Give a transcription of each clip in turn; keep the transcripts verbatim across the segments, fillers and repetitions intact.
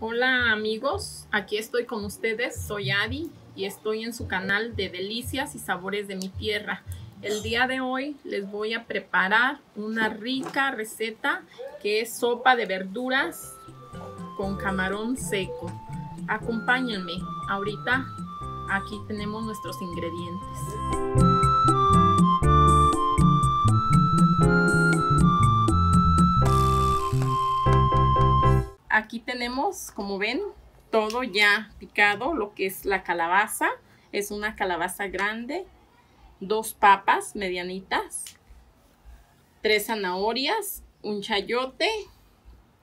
Hola amigos, aquí estoy con ustedes, soy Adi y estoy en su canal de Delicias y Sabores de mi Tierra. El día de hoy les voy a preparar una rica receta que es sopa de verduras con camarón seco. Acompáñenme, ahorita aquí tenemos nuestros ingredientes. Aquí tenemos, como ven, todo ya picado, lo que es la calabaza. Es una calabaza grande, dos papas medianitas, tres zanahorias, un chayote,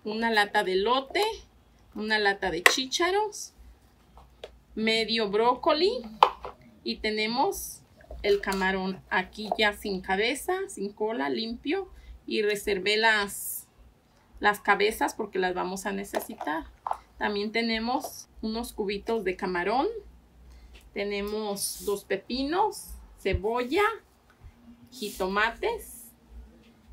una lata de elote, una lata de chícharos, medio brócoli y tenemos el camarón aquí ya sin cabeza, sin cola, limpio, y reservé las... las cabezas porque las vamos a necesitar. También tenemos unos cubitos de camarón, tenemos dos pepinos, cebolla, jitomates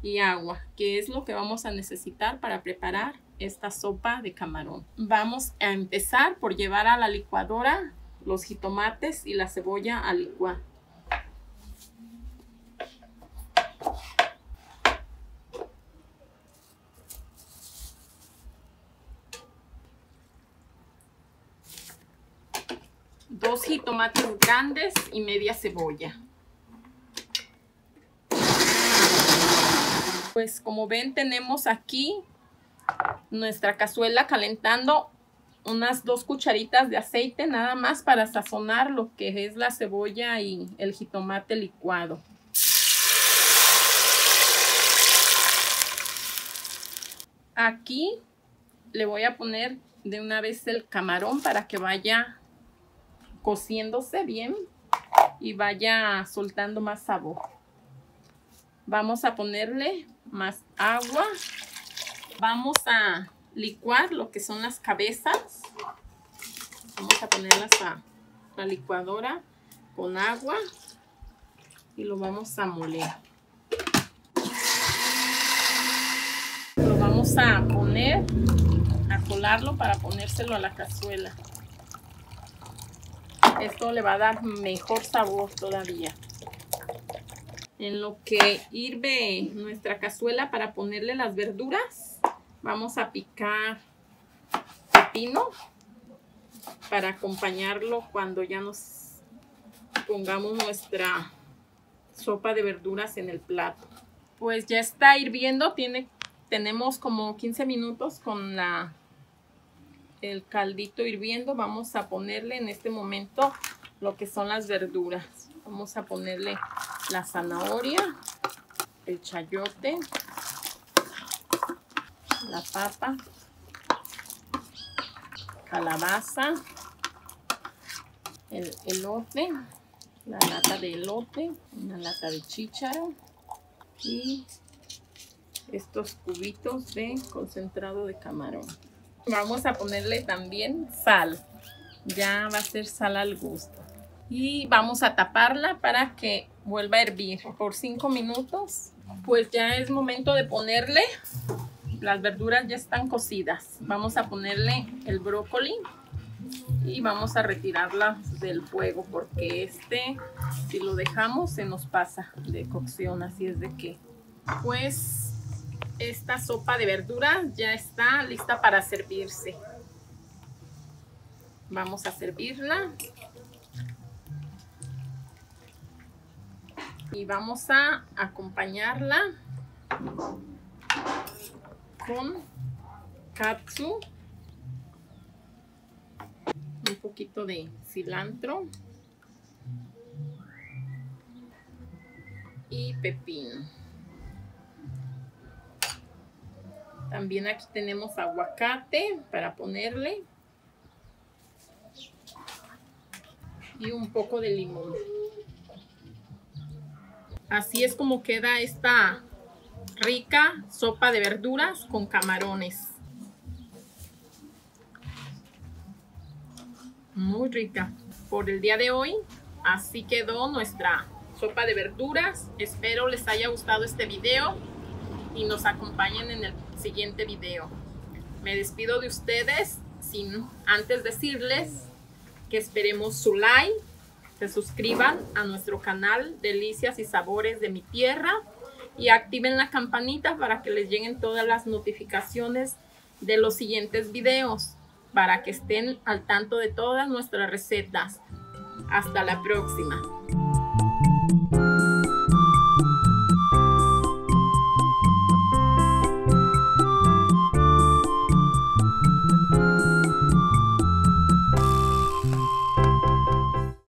y agua, que es lo que vamos a necesitar para preparar esta sopa de camarón. Vamos a empezar por llevar a la licuadora los jitomates y la cebolla a licuar. Dos jitomates grandes y media cebolla. Pues como ven, tenemos aquí nuestra cazuela calentando, unas dos cucharitas de aceite nada más para sazonar lo que es la cebolla y el jitomate licuado. Aquí le voy a poner de una vez el camarón para que vaya cociéndose bien y vaya soltando más sabor. Vamos a ponerle más agua. Vamos a licuar lo que son las cabezas. Vamos a ponerlas a la licuadora con agua y lo vamos a moler. Lo vamos a poner, a colarlo para ponérselo a la cazuela. Esto le va a dar mejor sabor todavía. En lo que hirve nuestra cazuela para ponerle las verduras, vamos a picar pepino para acompañarlo cuando ya nos pongamos nuestra sopa de verduras en el plato. Pues ya está hirviendo, tiene, tenemos como quince minutos con la... el caldito hirviendo. Vamos a ponerle en este momento lo que son las verduras. Vamos a ponerle la zanahoria, el chayote, la papa, calabaza, el elote, la lata de elote, una lata de chícharo y estos cubitos de concentrado de camarón. Vamos a ponerle también sal, ya va a ser sal al gusto. Y vamos a taparla para que vuelva a hervir por cinco minutos. Pues ya es momento de ponerle, las verduras ya están cocidas. Vamos a ponerle el brócoli y vamos a retirarlas del fuego porque este, si lo dejamos, se nos pasa de cocción, así es de que pues... esta sopa de verduras ya está lista para servirse. Vamos a servirla. Y vamos a acompañarla con katsu, un poquito de cilantro y pepino. También aquí tenemos aguacate para ponerle y un poco de limón. Así es como queda esta rica sopa de verduras con camarones. Muy rica. Por el día de hoy, así quedó nuestra sopa de verduras. Espero les haya gustado este video y nos acompañen en el siguiente video. Me despido de ustedes. sin antes decirles que esperemos su like, se suscriban a nuestro canal Delicias y Sabores de mi Tierra y activen la campanita para que les lleguen todas las notificaciones de los siguientes videos, para que estén al tanto de todas nuestras recetas. Hasta la próxima.